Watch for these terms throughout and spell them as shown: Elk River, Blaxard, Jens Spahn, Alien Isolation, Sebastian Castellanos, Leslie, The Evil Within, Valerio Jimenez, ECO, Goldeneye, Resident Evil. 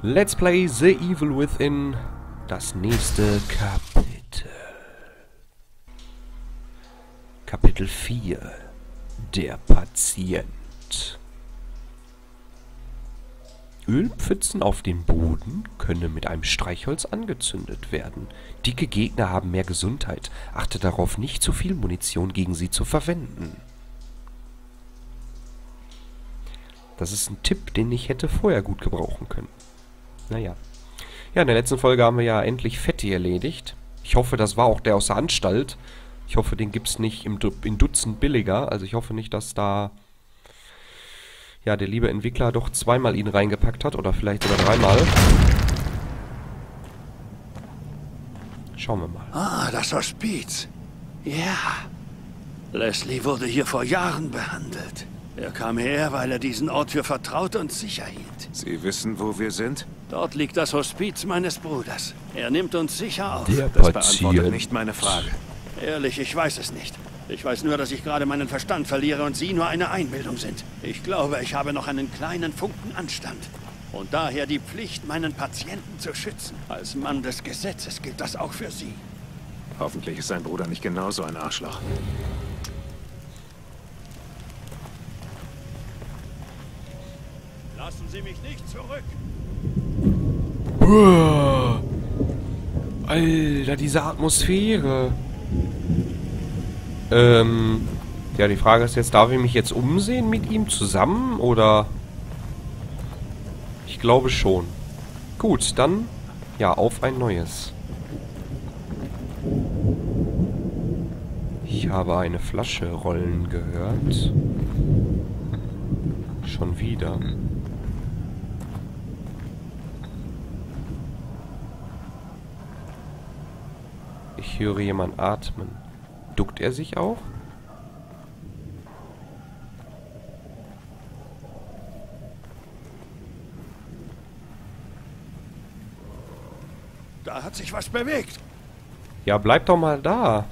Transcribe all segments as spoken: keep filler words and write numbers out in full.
Let's play The Evil Within, das nächste Kapitel. Kapitel vier, der Patient. Ölpfützen auf den Boden können mit einem Streichholz angezündet werden. Dicke Gegner haben mehr Gesundheit. Achte darauf, nicht zu viel Munition gegen sie zu verwenden. Das ist ein Tipp, den ich hätte vorher gut gebrauchen können. Naja. Ja, in der letzten Folge haben wir ja endlich Fetti erledigt. Ich hoffe, das war auch der aus der Anstalt. Ich hoffe, den gibt es nicht im, in Dutzend billiger. Also ich hoffe nicht, dass da ja der liebe Entwickler doch zweimal ihn reingepackt hat. Oder vielleicht sogar dreimal. Schauen wir mal. Ah, das Hospiz. Ja. Leslie wurde hier vor Jahren behandelt. Er kam her, weil er diesen Ort für vertraut und sicher hielt. Sie wissen, wo wir sind? Dort liegt das Hospiz meines Bruders. Er nimmt uns sicher auf. Der das beantwortet nicht meine Frage. Ehrlich, ich weiß es nicht. Ich weiß nur, dass ich gerade meinen Verstand verliere und Sie nur eine Einbildung sind. Ich glaube, ich habe noch einen kleinen Funken Anstand. Und daher die Pflicht, meinen Patienten zu schützen. Als Mann des Gesetzes gilt das auch für Sie. Hoffentlich ist sein Bruder nicht genauso ein Arschloch. Lassen Sie mich nicht zurück! Uah. Alter, diese Atmosphäre! Ähm... Ja, die Frage ist jetzt, darf ich mich jetzt umsehen mit ihm zusammen, oder? Ich glaube schon. Gut, dann... Ja, auf ein neues. Ich habe eine Flasche rollen gehört. Schon wieder... Ich höre jemand atmen. Duckt er sich auch? Da hat sich was bewegt. Ja, bleib doch mal da.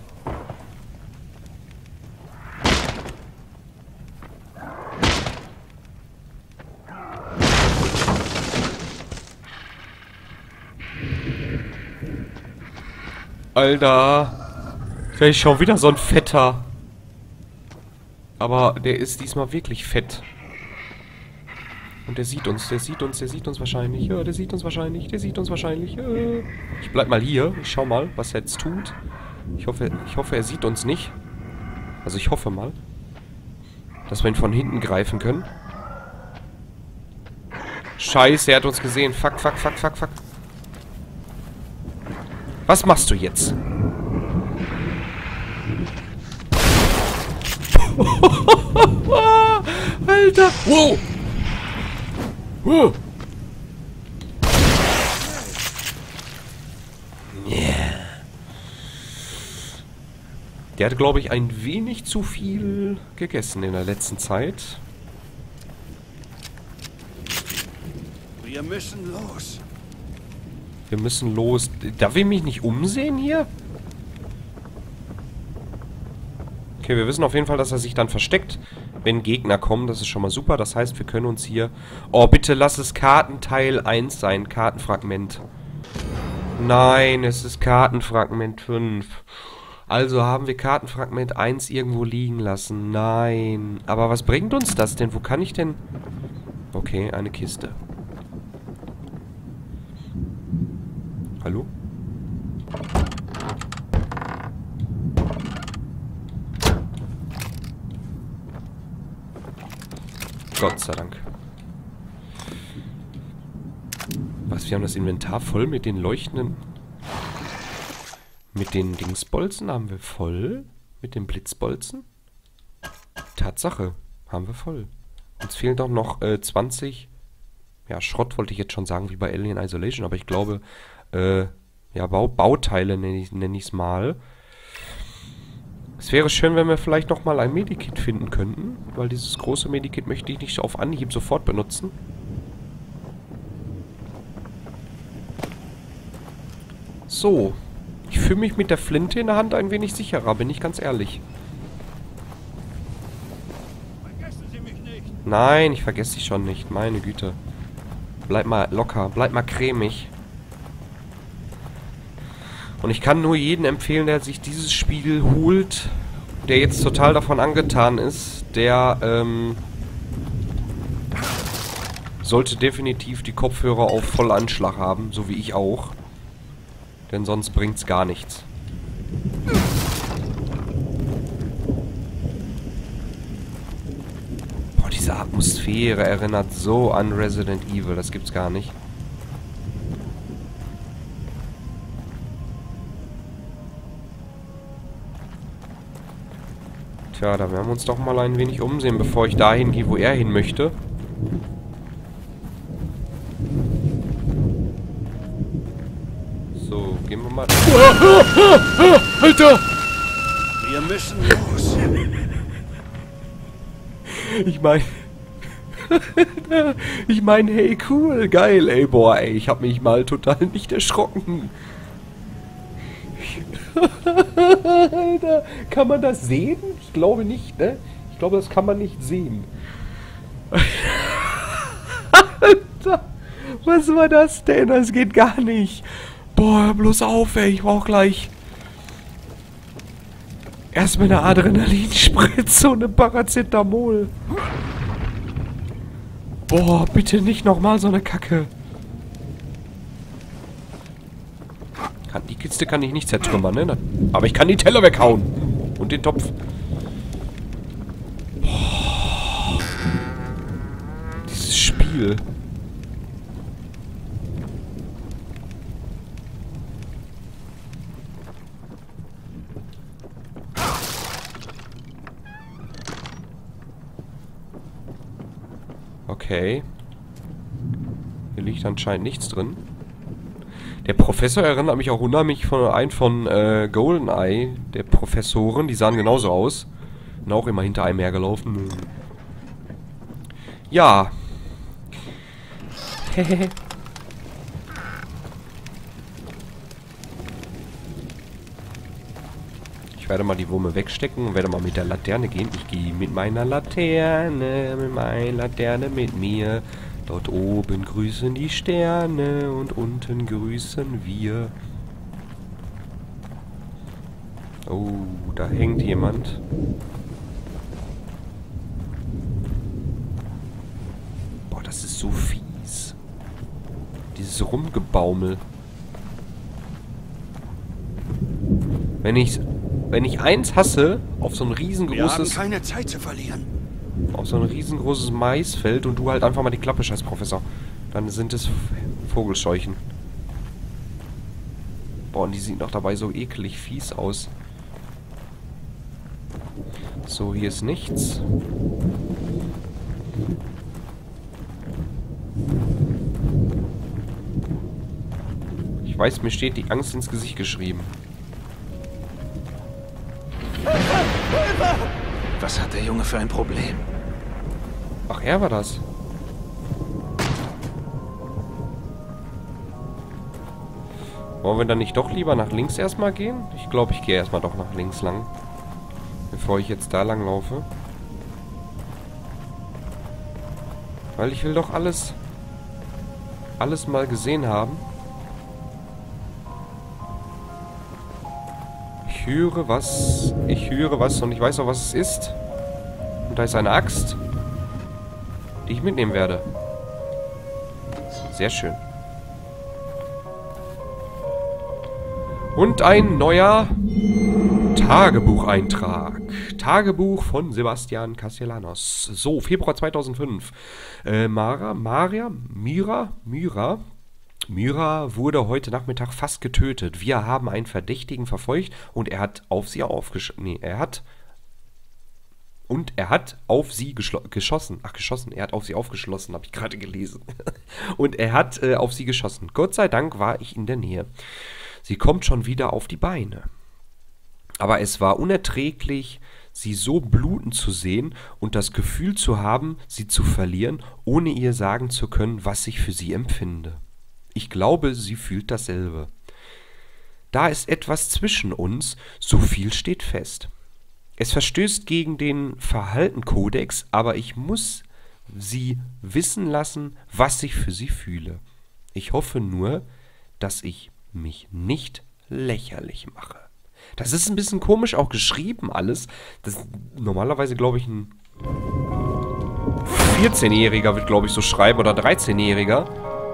Alter, der ist schon wieder so ein Fetter. Aber der ist diesmal wirklich fett. Und der sieht uns, der sieht uns, der sieht uns wahrscheinlich. Ja, der sieht uns wahrscheinlich, der sieht uns wahrscheinlich. Äh. Ich bleib mal hier, ich schau mal, was er jetzt tut. Ich hoffe, ich hoffe, er sieht uns nicht. Also ich hoffe mal, dass wir ihn von hinten greifen können. Scheiße, er hat uns gesehen. Fuck, fuck, fuck, fuck, fuck. Was machst du jetzt? Alter! Wow! Wow! Yeah. Der hat, glaube ich, ein wenig zu viel gegessen in der letzten Zeit. Wir müssen los. Wir müssen los. Darf ich mich nicht umsehen hier? Okay, wir wissen auf jeden Fall, dass er sich dann versteckt, wenn Gegner kommen. Das ist schon mal super. Das heißt, wir können uns hier... Oh, bitte lass es Kartenteil eins sein. Kartenfragment. Nein, es ist Kartenfragment fünf. Also haben wir Kartenfragment eins irgendwo liegen lassen. Nein. Aber was bringt uns das denn? Wo kann ich denn... Okay, eine Kiste. Hallo? Gott sei Dank. Was, wir haben das Inventar voll mit den leuchtenden... Mit den Dingsbolzen haben wir voll? Mit den Blitzbolzen? Tatsache, haben wir voll. Uns fehlen doch noch äh, zwanzig... Ja, Schrott wollte ich jetzt schon sagen, wie bei Alien Isolation, aber ich glaube... Äh, ja, Bau Bauteile nenne ich nenn ich's mal. Es wäre schön, wenn wir vielleicht nochmal ein Medikit finden könnten, weil dieses große Medikit möchte ich nicht auf Anhieb sofort benutzen. So. Ich fühle mich mit der Flinte in der Hand ein wenig sicherer, bin ich ganz ehrlich. Vergessen Sie mich nicht. Nein, ich vergesse dich schon nicht, meine Güte. Bleib mal locker, bleib mal cremig. Und ich kann nur jedem empfehlen, der sich dieses Spiel holt, der jetzt total davon angetan ist, der ähm, sollte definitiv die Kopfhörer auf Vollanschlag haben, so wie ich auch. Denn sonst bringt's gar nichts. Boah, diese Atmosphäre erinnert so an Resident Evil, das gibt's gar nicht. Tja, da werden wir uns doch mal ein wenig umsehen, bevor ich dahin gehe, wo er hin möchte. Gehen wir mal. Alter! Wir müssen los. Ich meine. Ich meine, hey, cool, geil, ey, boah, ey, ich hab mich mal total nicht erschrocken. Alter, kann man das sehen? Ich glaube nicht, ne? Ich glaube, das kann man nicht sehen. Alter! Was war das denn? Das geht gar nicht. Boah, bloß auf, ey. Ich brauch gleich erstmal eine Adrenalinspritze und eine Paracetamol. Boah, bitte nicht nochmal so eine Kacke. Kann, die Kiste kann ich nicht zertrümmern, ne? Aber ich kann die Teller weghauen. Und den Topf. Boah. Dieses Spiel. Okay. Hier liegt anscheinend nichts drin. Der Professor erinnert mich auch unheimlich von einem von äh, Goldeneye. Der Professoren, die sahen genauso aus. Und auch immer hinter einem hergelaufen. Ja. Hehehe. Ich werde mal die Wumme wegstecken und werde mal mit der Laterne gehen. Ich gehe mit meiner Laterne, mit meiner Laterne mit mir. Dort oben grüßen die Sterne und unten grüßen wir. Oh, da hängt jemand. Boah, das ist so fies. Dieses Rumgebaumel. Wenn ich's... Wenn ich eins hasse, auf so ein riesengroßes... Wir haben keine Zeit zu verlieren. Auf so ein riesengroßes Maisfeld und du halt einfach mal die Klappe, scheiß Professor. Dann sind es Vogelscheuchen. Boah, und die sieht noch dabei so eklig fies aus. So, hier ist nichts. Ich weiß, mir steht die Angst ins Gesicht geschrieben. Was hat der Junge für ein Problem? Ach, er war das. Wollen wir dann nicht doch lieber nach links erstmal gehen? Ich glaube, ich gehe erstmal doch nach links lang. Bevor ich jetzt da lang laufe. Weil ich will doch alles... alles mal gesehen haben. Ich höre was, ich höre was und ich weiß auch, was es ist. Und da ist eine Axt, die ich mitnehmen werde. Sehr schön. Und ein neuer Tagebucheintrag. Tagebuch von Sebastian Castellanos. So, Februar zweitausendfünf. Äh, Mara, Maria, Mira, Mira... Myra wurde heute Nachmittag fast getötet. Wir haben einen Verdächtigen verfolgt und er hat auf sie aufgesch... Nee, er hat... Und er hat auf sie geschossen. Ach, geschossen. Er hat auf sie aufgeschlossen, habe ich gerade gelesen. Und er hat äh, auf sie geschossen. Gott sei Dank war ich in der Nähe. Sie kommt schon wieder auf die Beine. Aber es war unerträglich, sie so bluten zu sehen und das Gefühl zu haben, sie zu verlieren, ohne ihr sagen zu können, was ich für sie empfinde. Ich glaube, sie fühlt dasselbe. Da ist etwas zwischen uns, so viel steht fest. Es verstößt gegen den Verhaltenkodex, aber ich muss sie wissen lassen, was ich für sie fühle. Ich hoffe nur, dass ich mich nicht lächerlich mache. Das ist ein bisschen komisch auch geschrieben alles. Das ist normalerweise, glaube ich, ein vierzehnjähriger wird, glaube ich, so schreiben, oder dreizehnjähriger.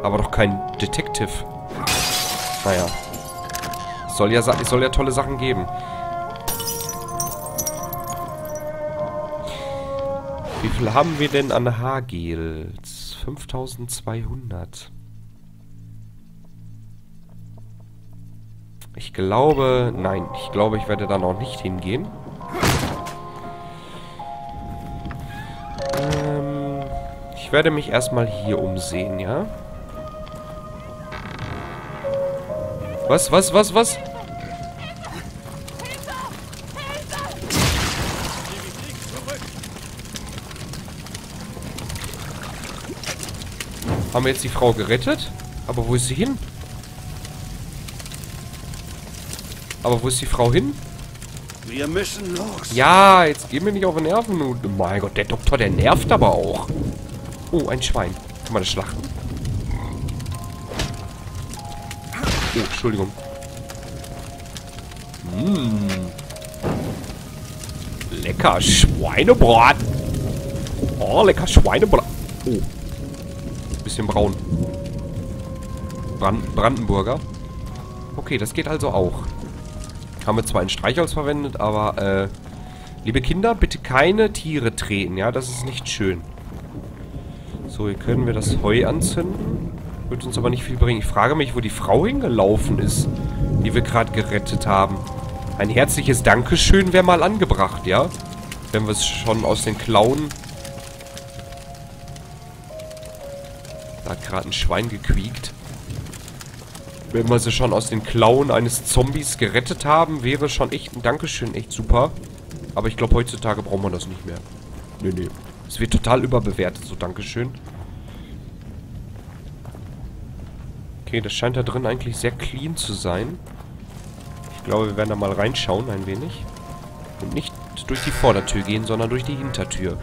Aber doch kein Detective. Naja. Es soll ja, es soll ja tolle Sachen geben. Wie viel haben wir denn an Haargels? fünftausendzweihundert. Ich glaube... Nein, ich glaube, ich werde da noch nicht hingehen. Ähm, ich werde mich erstmal hier umsehen, ja? Was, was, was, was? Haben wir jetzt die Frau gerettet? Aber wo ist sie hin? Aber wo ist die Frau hin? Wir müssen los. Ja, jetzt geh mir nicht auf den Nerven. Oh mein Gott, der Doktor, der nervt aber auch. Oh, ein Schwein. Kann man das schlachten? Oh, Entschuldigung. Mmh. Lecker Schweinebraten. Oh, lecker Schweinebraten. Oh. Bisschen braun. Brand- Brandenburger. Okay, das geht also auch. Haben wir zwar ein Streichholz verwendet, aber äh, liebe Kinder, bitte keine Tiere treten, ja? Das ist nicht schön. So, hier können wir das Heu anzünden. Wird uns aber nicht viel bringen. Ich frage mich, wo die Frau hingelaufen ist, die wir gerade gerettet haben. Ein herzliches Dankeschön wäre mal angebracht, ja? Wenn wir es schon aus den Klauen... Da hat gerade ein Schwein gequiekt. Wenn wir sie schon aus den Klauen eines Zombies gerettet haben, wäre schon echt ein Dankeschön echt super. Aber ich glaube, heutzutage braucht man das nicht mehr. Nee, nee. Es wird total überbewertet, so Dankeschön. Okay, das scheint da drin eigentlich sehr clean zu sein. Ich glaube, wir werden da mal reinschauen ein wenig. Und nicht durch die Vordertür gehen, sondern durch die Hintertür.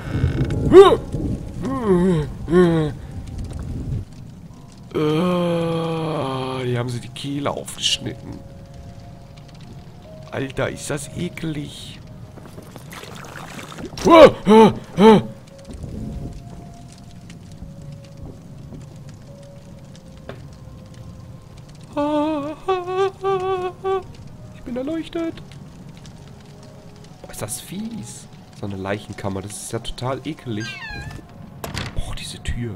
Uh, die haben sie die Kehle aufgeschnitten. Alter, ist das eklig. Uh, uh, uh. Ich bin erleuchtet. Boah, ist das fies. So eine Leichenkammer, das ist ja total eklig. Boah, diese Tür.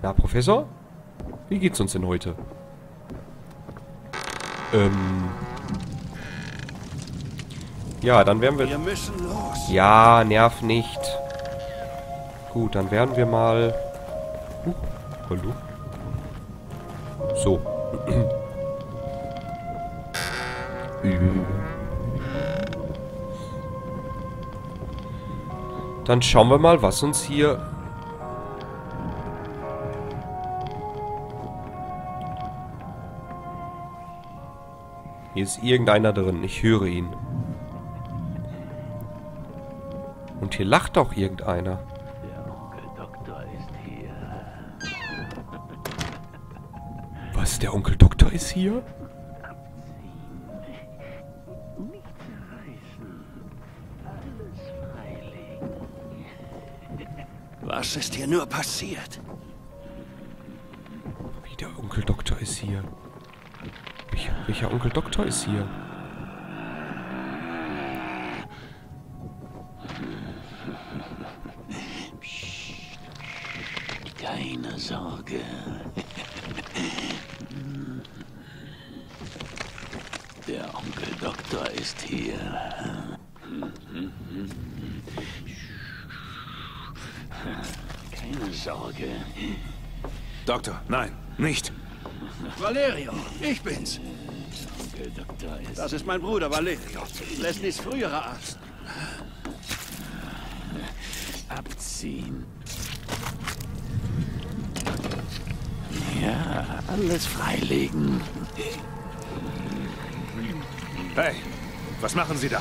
Na, Professor? Wie geht's uns denn heute? Ähm... Ja, dann werden wir... Wir müssen los. Ja, nerv nicht. Gut, dann werden wir mal... Uh, hallo? So. Dann schauen wir mal, was uns hier... Hier ist irgendeiner drin. Ich höre ihn. Und hier lacht auch irgendeiner. Der Onkel Doktor ist hier. Was? Der Onkel Doktor ist hier? Was ist hier nur passiert? Wie, der Onkel Doktor ist hier? Welcher Onkel Doktor ist hier? Psst, keine Sorge. Der Onkel Doktor ist hier. Keine Sorge. Doktor, nein, nicht. Valerio, ich bin's. Das ist mein Bruder Valerio, Leslies früherer Arzt. Abziehen. Ja, alles freilegen. Hey, was machen Sie da?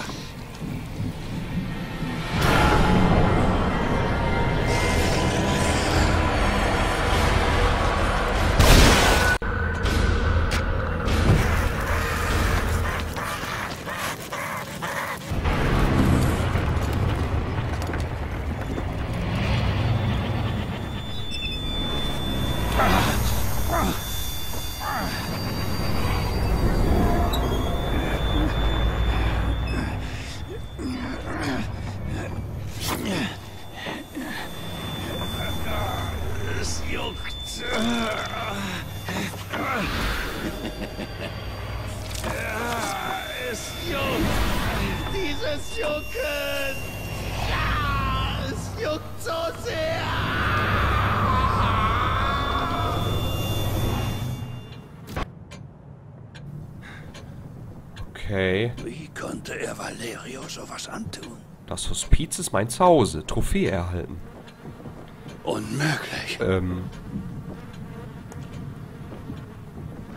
Es juckt. Es juckt. Dieses Jucken. Es juckt so sehr. Okay. Wie konnte er Valerio sowas antun? Das Hospiz ist mein Zuhause. Trophäe erhalten. Unmöglich. Ähm.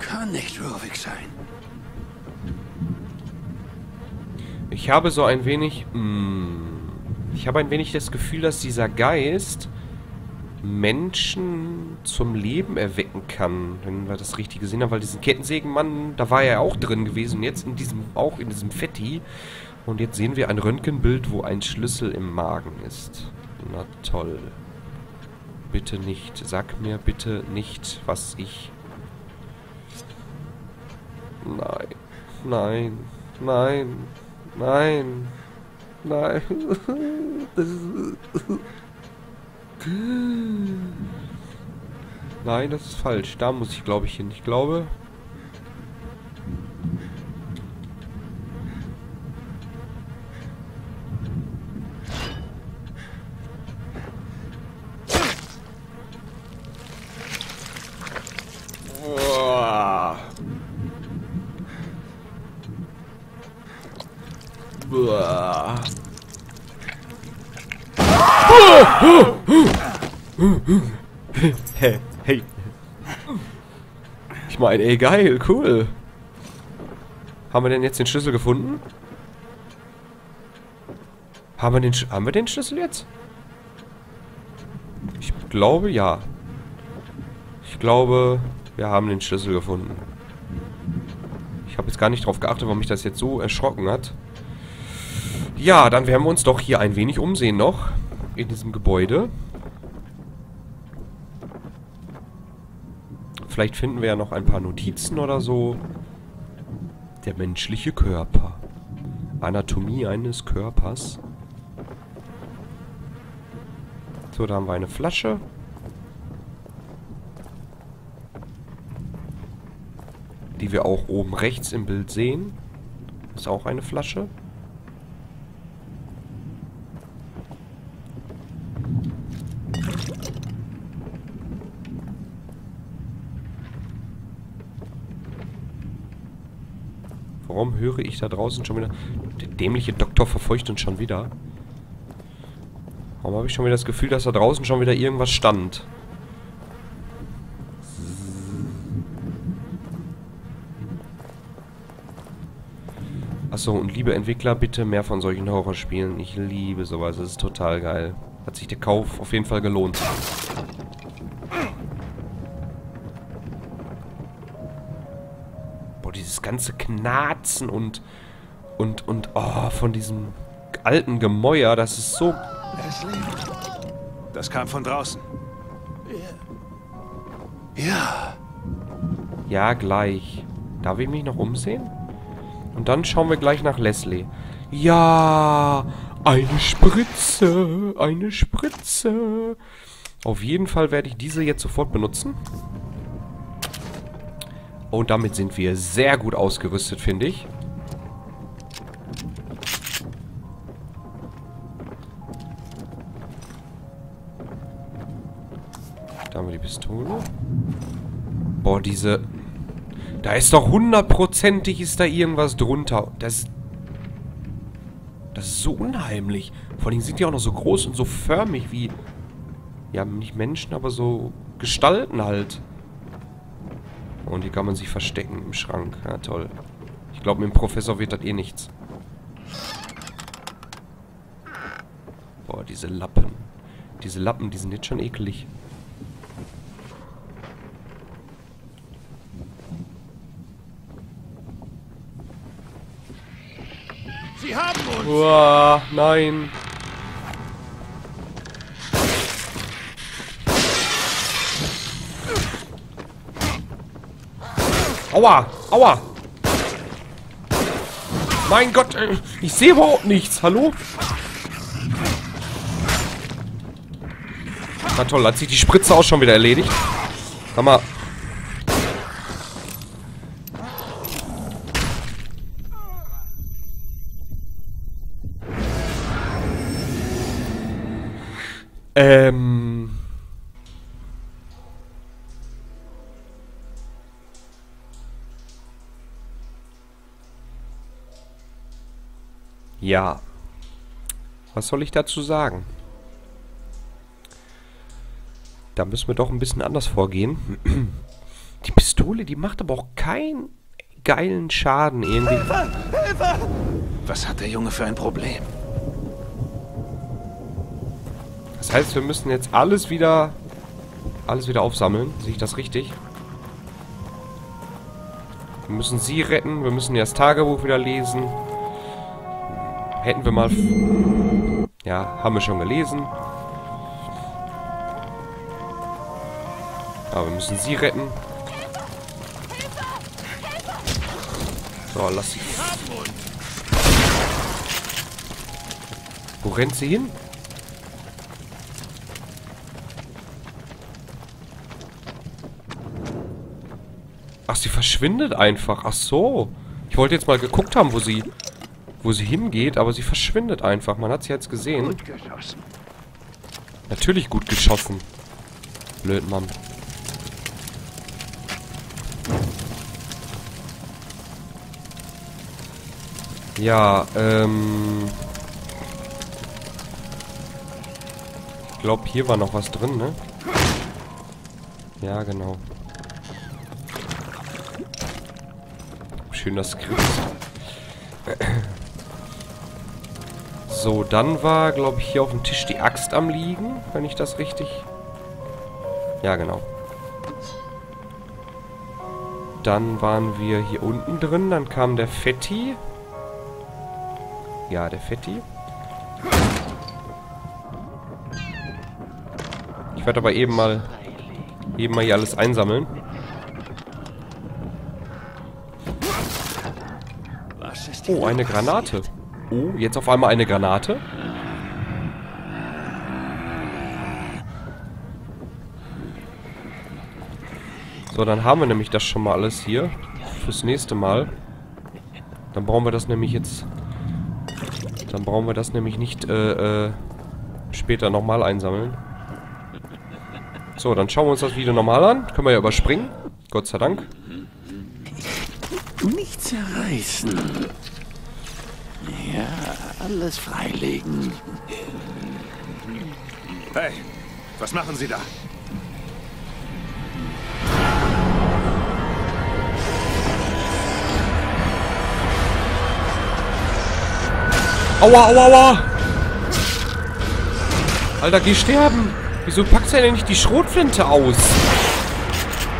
Kann nicht ruhig sein. Ich habe so ein wenig... Mh, ich habe ein wenig das Gefühl, dass dieser Geist Menschen zum Leben erwecken kann, wenn wir das richtig gesehen haben, weil diesen Kettensägenmann, da war er auch drin gewesen und jetzt in diesem, auch in diesem Fetti. Und jetzt sehen wir ein Röntgenbild, wo ein Schlüssel im Magen ist. Na toll. Bitte nicht, sag mir bitte nicht, was ich... Nein, nein, nein, nein, nein. Nein, das ist falsch. Da muss ich, glaube ich, hin. Ich glaube... Uah. Uah. Oh, oh, oh. Hey, hey. Ich meine, ey, geil, cool. Haben wir denn jetzt den Schlüssel gefunden? Haben wir den, Sch haben wir den Schlüssel jetzt? Ich glaube, ja. Ich glaube, wir haben den Schlüssel gefunden. Ich habe jetzt gar nicht drauf geachtet, warum mich das jetzt so erschrocken hat. Ja, dann werden wir uns doch hier ein wenig umsehen noch. In diesem Gebäude. Vielleicht finden wir ja noch ein paar Notizen oder so. Der menschliche Körper. Anatomie eines Körpers. So, da haben wir eine Flasche. Die wir auch oben rechts im Bild sehen. Ist auch eine Flasche. Warum höre ich da draußen schon wieder... Der dämliche Doktor verfeucht uns schon wieder. Warum habe ich schon wieder das Gefühl, dass da draußen schon wieder irgendwas stand? Achso, und liebe Entwickler, bitte mehr von solchen Horrorspielen. Ich liebe sowas, das ist total geil. Hat sich der Kauf auf jeden Fall gelohnt. Dieses ganze Knarzen und und und oh, von diesem alten Gemäuer, das ist so... Leslie? Das kam von draußen. Ja. Ja, gleich. Darf ich mich noch umsehen? Und dann schauen wir gleich nach Leslie. Ja, eine Spritze, eine Spritze. Auf jeden Fall werde ich diese jetzt sofort benutzen. Und damit sind wir sehr gut ausgerüstet, finde ich. Da haben wir die Pistole. Boah, diese... Da ist doch hundertprozentig ist da irgendwas drunter. Das, das ist so unheimlich. Vor allem sind die auch noch so groß und so förmig wie... Ja, nicht Menschen, aber so Gestalten halt. Und hier kann man sich verstecken im Schrank. Ja, toll. Ich glaube, mit dem Professor wird das eh nichts. Boah, diese Lappen. Diese Lappen, die sind jetzt schon eklig. Sie haben uns! Uah, nein! Aua! Aua! Mein Gott! Ich sehe überhaupt nichts! Hallo? Na toll, hat sich die Spritze auch schon wieder erledigt. Sag mal. Ähm. Ja. Was soll ich dazu sagen? Da müssen wir doch ein bisschen anders vorgehen. Die Pistole, die macht aber auch keinen geilen Schaden irgendwie. Hilfe! Hilfe! Was hat der Junge für ein Problem? Das heißt, wir müssen jetzt alles wieder alles wieder aufsammeln. Sehe ich das richtig? Wir müssen sie retten. Wir müssen ja das Tagebuch wieder lesen. Hätten wir mal... Ja, haben wir schon gelesen. Aber wir müssen sie retten. So, lass sie. Wo rennt sie hin? Ach, sie verschwindet einfach. Ach so. Ich wollte jetzt mal geguckt haben, wo sie, wo sie hingeht, aber sie verschwindet einfach. Man hat sie jetzt gesehen. Gut geschossen. Natürlich gut geschossen. Blöd, Mann. Ja, ähm... ich glaube, hier war noch was drin, ne? Ja, genau. Schön das Skript. So, dann war, glaube ich, hier auf dem Tisch die Axt am Liegen, wenn ich das richtig... Ja, genau. Dann waren wir hier unten drin, dann kam der Fetti... Ja, der Fetti. Ich werde aber eben mal eben mal hier alles einsammeln. Oh, eine Granate. Oh, jetzt auf einmal eine Granate. So, dann haben wir nämlich das schon mal alles hier. Fürs nächste Mal. Dann brauchen wir das nämlich jetzt... Dann brauchen wir das nämlich nicht äh, äh, später nochmal einsammeln. So, dann schauen wir uns das Video nochmal an. Können wir ja überspringen. Gott sei Dank. Nicht zerreißen. Ja, alles freilegen. Hey, was machen Sie da? Aua, aua, aua! Alter, geh sterben! Wieso packst du denn nicht die Schrotflinte aus?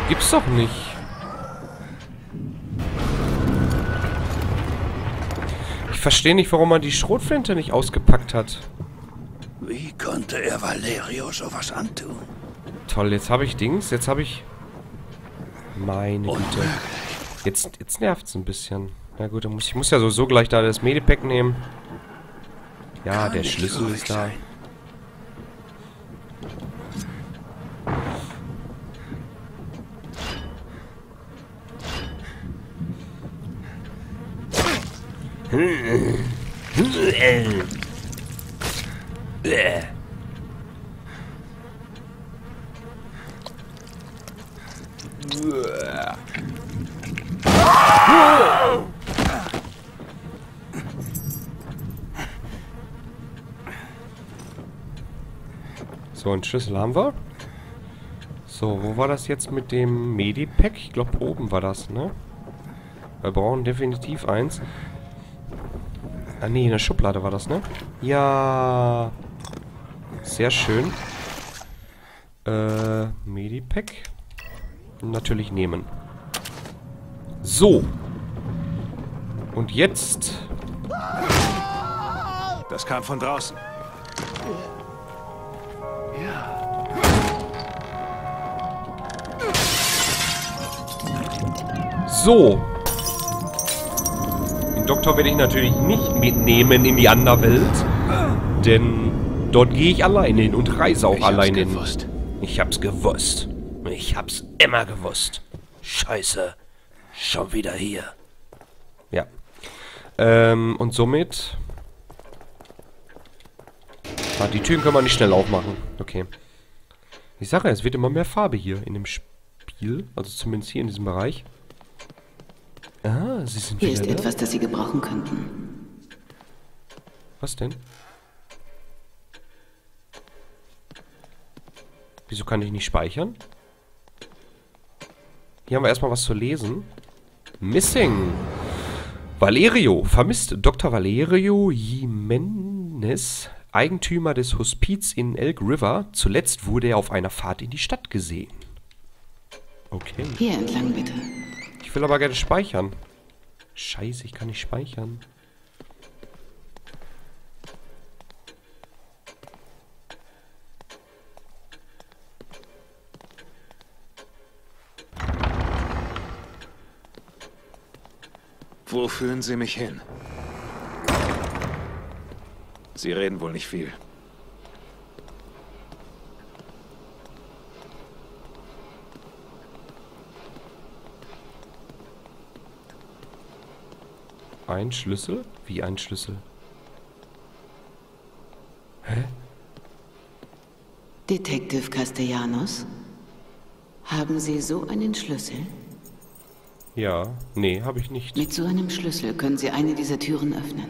Gibt's doch nicht. Ich verstehe nicht, warum man die Schrotflinte nicht ausgepackt hat. Wie konnte er Valerio sowas antun? Toll, jetzt habe ich Dings, jetzt habe ich... Meine Güte. Jetzt, jetzt nervt's ein bisschen. Na gut, dann muss, ich muss ja sowieso gleich da das Medipack nehmen. Ja, der Schlüssel ist da. So, einen Schlüssel haben wir. So, wo war das jetzt mit dem Medipack? Ich glaube, oben war das, ne? Wir brauchen definitiv eins. Ah, ne, in der Schublade war das, ne? Ja. Sehr schön. Äh, Medipack. Natürlich nehmen. So. Und jetzt. Das kam von draußen. So. Den Doktor werde ich natürlich nicht mitnehmen in die Anderwelt. Denn dort gehe ich alleine hin und reise auch alleine hin. Ich hab's gewusst. Ich hab's immer gewusst. Scheiße. Schon wieder hier. Ja. Ähm, und somit... Die Türen können wir nicht schnell aufmachen. Okay. Ich sage ja, es wird immer mehr Farbe hier in dem Spiel. Also zumindest hier in diesem Bereich. Ah, sie sind hier. Hier ist etwas, das Sie gebrauchen könnten. Was denn? Wieso kann ich nicht speichern? Hier haben wir erstmal was zu lesen. Missing. Valerio. Vermisst Doktor Valerio Jimenez, Eigentümer des Hospiz in Elk River. Zuletzt wurde er auf einer Fahrt in die Stadt gesehen. Okay. Hier entlang, bitte. Ich will aber gerne speichern. Scheiße, ich kann nicht speichern. Wo führen Sie mich hin? Sie reden wohl nicht viel. Ein Schlüssel? Wie ein Schlüssel? Hä? Detective Castellanos, haben Sie so einen Schlüssel? Ja, nee, habe ich nicht. Mit so einem Schlüssel können Sie eine dieser Türen öffnen.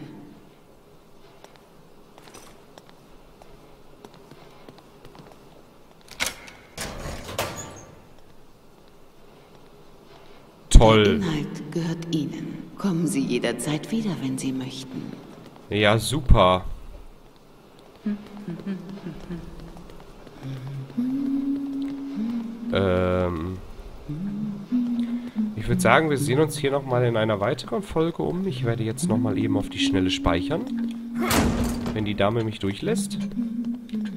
Der Inhalt gehört Ihnen. Kommen Sie jederzeit wieder, wenn Sie möchten. Ja, super. ähm. Ich würde sagen, wir sehen uns hier nochmal in einer weiteren Folge um. Ich werde jetzt nochmal eben auf die Schnelle speichern. Wenn die Dame mich durchlässt.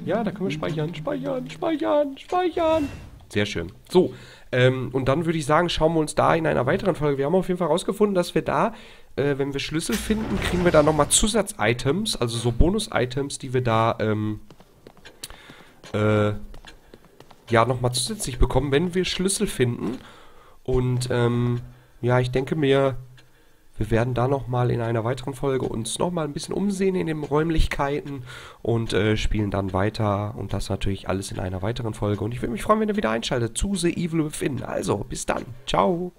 Ja, da können wir speichern, speichern, speichern, speichern. Sehr schön. So, ähm, und dann würde ich sagen, schauen wir uns da in einer weiteren Folge. Wir haben auf jeden Fall rausgefunden, dass wir da, äh, wenn wir Schlüssel finden, kriegen wir da nochmal Zusatz-Items, also so Bonus-Items, die wir da, ähm, äh, ja, nochmal zusätzlich bekommen, wenn wir Schlüssel finden. Und, ähm, ja, ich denke mir, wir werden da nochmal in einer weiteren Folge uns nochmal ein bisschen umsehen in den Räumlichkeiten und äh, spielen dann weiter. Und das natürlich alles in einer weiteren Folge. Und ich würde mich freuen, wenn ihr wieder einschaltet zu The Evil Within. Also, bis dann. Ciao.